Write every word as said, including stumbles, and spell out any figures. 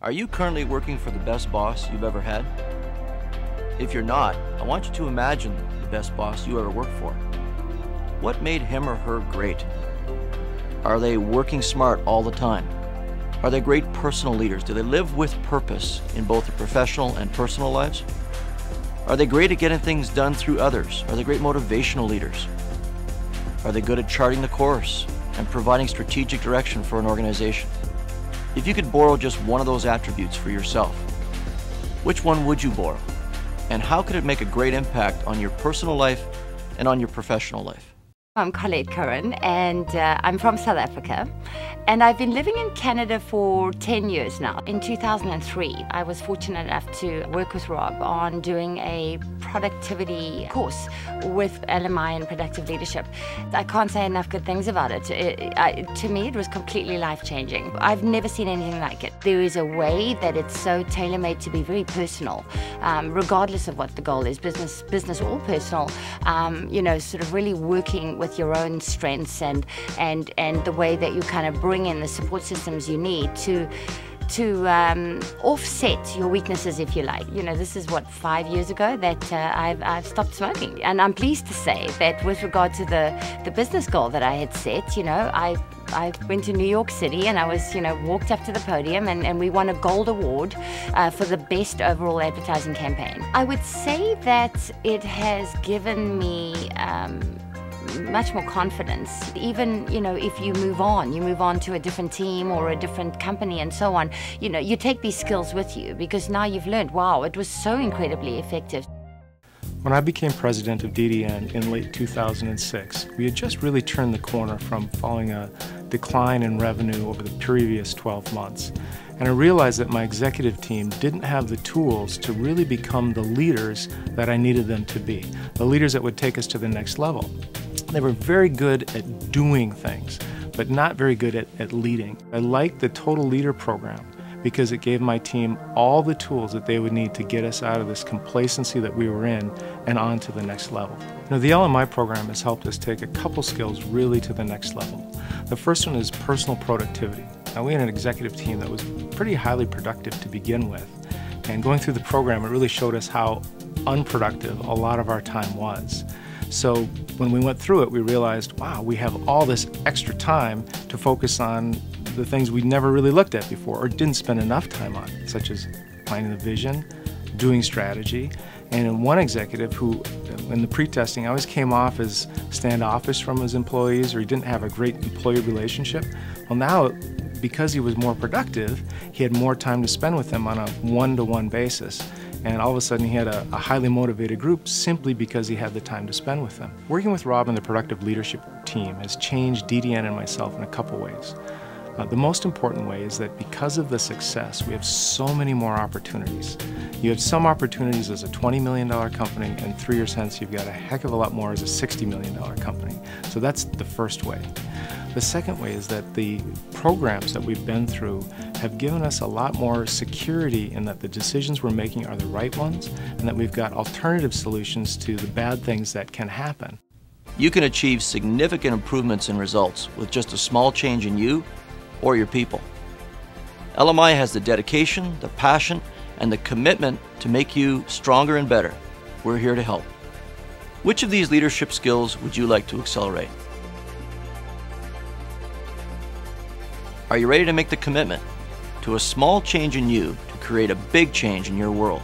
Are you currently working for the best boss you've ever had? If you're not, I want you to imagine the best boss you ever worked for. What made him or her great? Are they working smart all the time? Are they great personal leaders? Do they live with purpose in both their professional and personal lives? Are they great at getting things done through others? Are they great motivational leaders? Are they good at charting the course and providing strategic direction for an organization? If you could borrow just one of those attributes for yourself, which one would you borrow? And how could it make a great impact on your personal life and on your professional life? I'm Colette Curran and uh, I'm from South Africa, and I've been living in Canada for ten years now. In two thousand three, I was fortunate enough to work with Rob on doing a productivity course with L M I and productive leadership. I can't say enough good things about it. it I, to me, it was completely life-changing. I've never seen anything like it. There is a way that it's so tailor-made to be very personal, um, regardless of what the goal is, business, business or personal, um, you know, sort of really working with your own strengths and and and the way that you kind of bring in the support systems you need to to um, offset your weaknesses, if you like. You know, this is what, five years ago that uh, I've, I've stopped smoking, and I'm pleased to say that with regard to the the business goal that I had set, you know, I I went to New York City and I was, you know, walked up to the podium and, and we won a gold award uh, for the best overall advertising campaign. I would say that it has given me um, much more confidence. Even, you know, if you move on, you move on to a different team or a different company and so on, you know, you take these skills with you because now you've learned, wow, it was so incredibly effective. When I became president of D D N in late two thousand six, we had just really turned the corner from following a decline in revenue over the previous twelve months. And I realized that my executive team didn't have the tools to really become the leaders that I needed them to be, the leaders that would take us to the next level. They were very good at doing things, but not very good at, at leading. I liked the Total Leader program because it gave my team all the tools that they would need to get us out of this complacency that we were in and on to the next level. Now, the L M I program has helped us take a couple skills really to the next level. The first one is personal productivity. Now, we had an executive team that was pretty highly productive to begin with, and going through the program, it really showed us how unproductive a lot of our time was. So when we went through it, we realized, wow, we have all this extra time to focus on the things we never really looked at before or didn't spend enough time on, such as planning the vision, doing strategy. And in one executive who, in the pre-testing, always came off as standoffish from his employees, or he didn't have a great employee relationship. Well, now, because he was more productive, he had more time to spend with them on a one-to-one basis. And all of a sudden he had a, a highly motivated group simply because he had the time to spend with them. Working with Rob and the productive leadership team has changed D D N and myself in a couple ways. Uh, the most important way is that because of the success, we have so many more opportunities. You have some opportunities as a twenty million dollar company, and three years hence you've got a heck of a lot more as a sixty million dollar company. So that's the first way. The second way is that the programs that we've been through have given us a lot more security in that the decisions we're making are the right ones, and that we've got alternative solutions to the bad things that can happen. You can achieve significant improvements in results with just a small change in you or your people. L M I has the dedication, the passion, and the commitment to make you stronger and better. We're here to help. Which of these leadership skills would you like to accelerate? Are you ready to make the commitment to a small change in you to create a big change in your world?